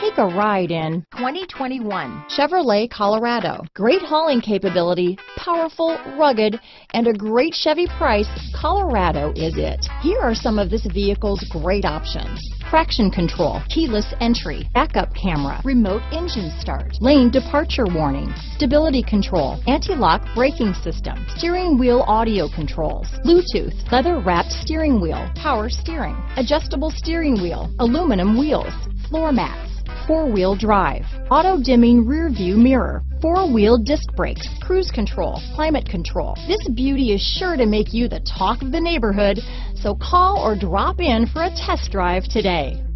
Take a ride in 2021 Chevrolet Colorado. Great hauling capability, powerful, rugged, and a great Chevy price. Colorado is it. Here are some of this vehicle's great options: traction control, keyless entry, backup camera, remote engine start, lane departure warning, stability control, anti-lock braking system, steering wheel audio controls, Bluetooth, leather-wrapped steering wheel, power steering, adjustable steering wheel, aluminum wheels, floor mats, four-wheel drive, auto-dimming rear-view mirror, four-wheel disc brakes, cruise control, climate control. This beauty is sure to make you the talk of the neighborhood, so call or drop in for a test drive today.